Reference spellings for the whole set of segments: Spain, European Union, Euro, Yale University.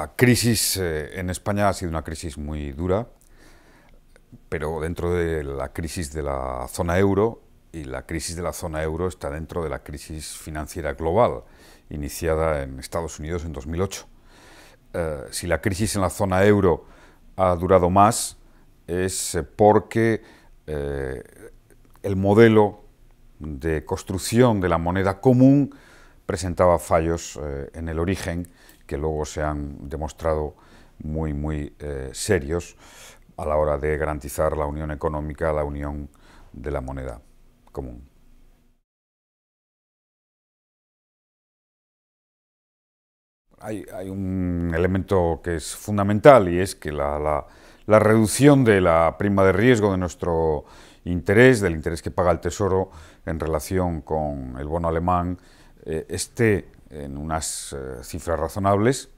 La crisis en España ha sido una crisis muy dura, pero dentro de la crisis de la zona euro, y la crisis de la zona euro está dentro de la crisis financiera global, iniciada en Estados Unidos en 2008. Si la crisis en la zona euro ha durado más, es porque el modelo de construcción de la moneda común presentaba fallos en el origen, que luego se han demostrado muy serios a la hora de garantizar la unión económica, la unión de la moneda común. Hay un elemento que es fundamental, y es que la reducción de la prima de riesgo de nuestro interés, del interés que paga el Tesoro en relación con el bono alemán, esté en unas cifras razonables.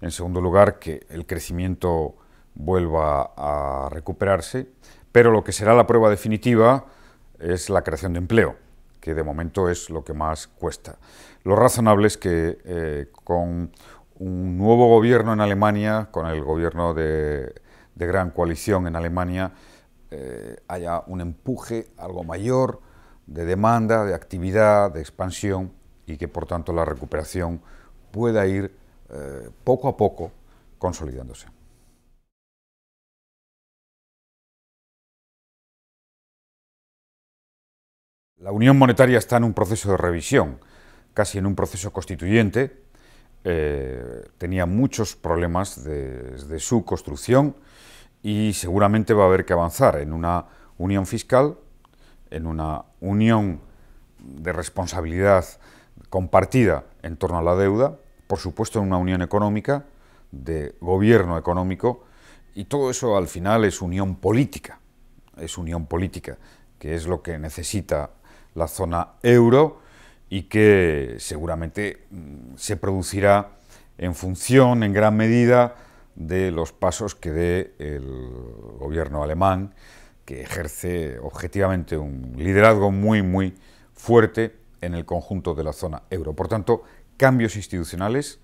En segundo lugar, que el crecimiento vuelva a recuperarse, pero lo que será la prueba definitiva es la creación de empleo, que de momento es lo que más cuesta. Lo razonable es que con un nuevo gobierno en Alemania, con el gobierno de gran coalición en Alemania, haya un empuje algo mayor de demanda, de actividad, de expansión, y que por tanto la recuperación pueda ir poco a poco consolidándose. La Unión Monetaria está en un proceso de revisión, casi en un proceso constituyente. Tenía muchos problemas desde su construcción y seguramente va a haber que avanzar en una unión fiscal, en una unión de responsabilidad compartida en torno a la deuda, por supuesto en una unión económica, de gobierno económico, y todo eso al final es unión política, que es lo que necesita la zona euro y que seguramente se producirá en función, en gran medida, de los pasos que dé el gobierno alemán, que ejerce objetivamente un liderazgo muy fuerte en el conjunto de la zona euro. Por tanto, cambios institucionales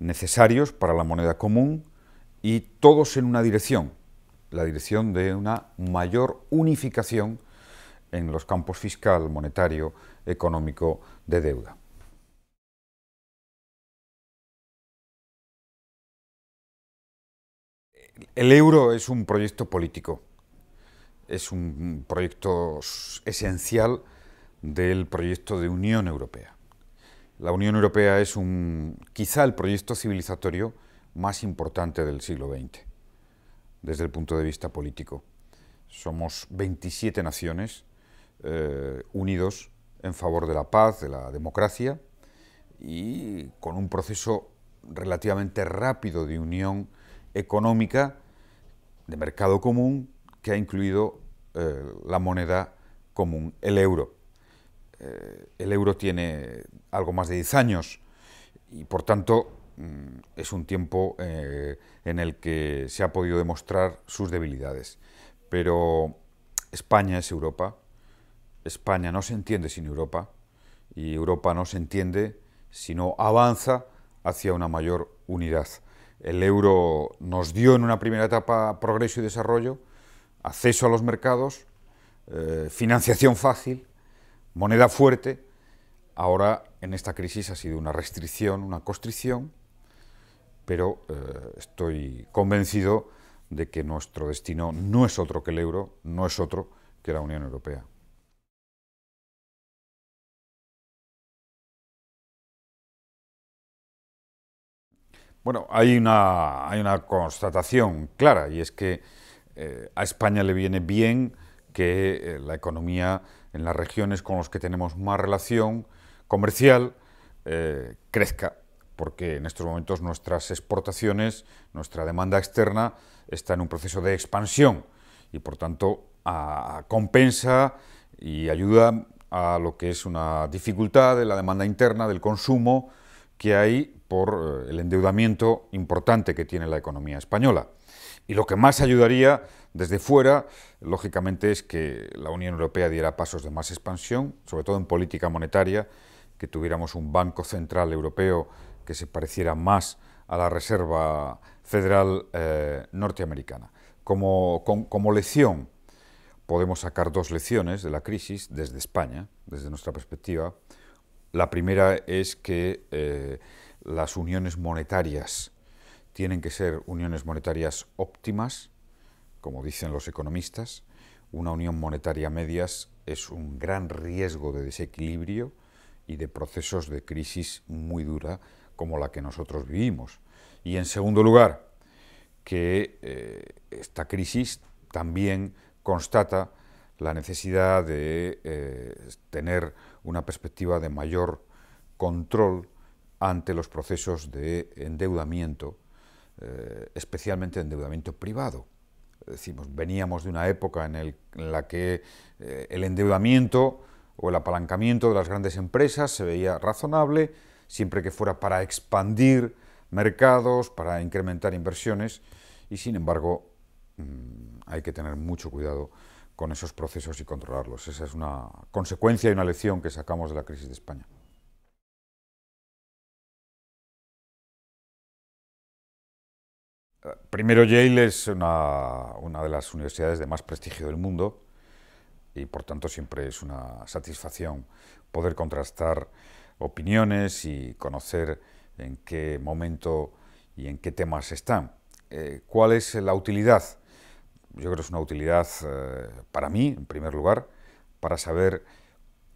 necesarios para la moneda común y todos en una dirección, la dirección de una mayor unificación en los campos fiscal, monetario, económico, de deuda. El euro es un proyecto político, es un proyecto esencial del proyecto de Unión Europea. La Unión Europea es quizá el proyecto civilizatorio más importante del siglo XX, desde el punto de vista político. Somos 27 naciones unidos en favor de la paz, de la democracia, y con un proceso relativamente rápido de unión económica, de mercado común, que ha incluido la moneda común, el euro. El euro tiene algo más de 10 años y por tanto es un tiempo en el que se ha podido demostrar sus debilidades. Pero España es Europa. España no se entiende sin Europa, y Europa no se entiende si no avanza hacia una mayor unidad. El euro nos dio en una primera etapa progreso y desarrollo, acceso a los mercados, financiación fácil, moneda fuerte. Ahora, en esta crisis, ha sido una restricción, una constricción, pero estoy convencido de que nuestro destino no es otro que el euro, no es otro que la Unión Europea. Bueno, hay una constatación clara, y es que a España le viene bien que la economía en las regiones con las que tenemos más relación comercial crezca, porque en estos momentos nuestras exportaciones, nuestra demanda externa, está en un proceso de expansión y por tanto compensa y ayuda a lo que es una dificultad de la demanda interna, del consumo que hay por el endeudamiento importante que tiene la economía española. Y lo que más ayudaría desde fuera, lógicamente, es que la Unión Europea diera pasos de más expansión, sobre todo en política monetaria, que tuviéramos un Banco Central Europeo que se pareciera más a la Reserva Federal norteamericana. Como lección, podemos sacar dos lecciones de la crisis desde España, desde nuestra perspectiva. La primera es que las uniones monetarias tienen que ser uniones monetarias óptimas, como dicen los economistas. Una unión monetaria a medias es un gran riesgo de desequilibrio y de procesos de crisis muy dura como la que nosotros vivimos. Y en segundo lugar, que esta crisis también constata la necesidad de tener una perspectiva de mayor control ante los procesos de endeudamiento, especialmente endeudamiento privado. Decimos, veníamos de una época en la que el endeudamiento o el apalancamiento de las grandes empresas se veía razonable, siempre que fuera para expandir mercados, para incrementar inversiones, y sin embargo hay que tener mucho cuidado con esos procesos y controlarlos. Esa es una consecuencia y una lección que sacamos de la crisis de España. Primero, Yale es una de las universidades de más prestigio del mundo y por tanto siempre es una satisfacción poder contrastar opiniones y conocer en qué momento y en qué temas están. ¿Cuál es la utilidad? Yo creo que es una utilidad para mí, en primer lugar, para saber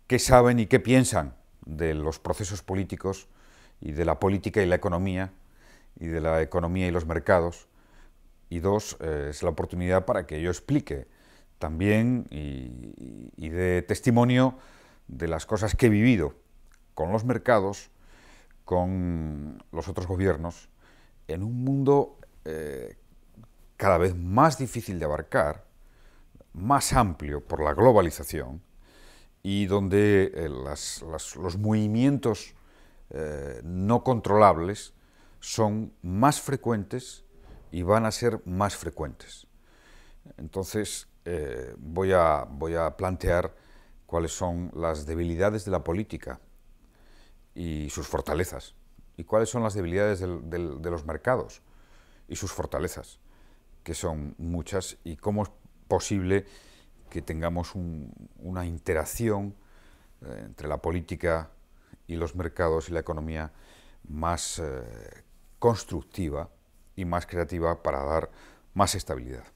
qué saben y qué piensan de los procesos políticos y de la política y la economía, y de la economía y los mercados, y dos, es la oportunidad para que yo explique también y dé testimonio de las cosas que he vivido con los mercados, con los otros gobiernos, en un mundo cada vez más difícil de abarcar, más amplio por la globalización, y donde los movimientos no controlables son más frecuentes y van a ser más frecuentes. Entonces, voy a plantear cuáles son las debilidades de la política y sus fortalezas, y cuáles son las debilidades de los mercados y sus fortalezas, que son muchas, y cómo es posible que tengamos una interacción entre la política y los mercados y la economía más constructiva y más creativa para dar más estabilidad.